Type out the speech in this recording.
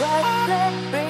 right,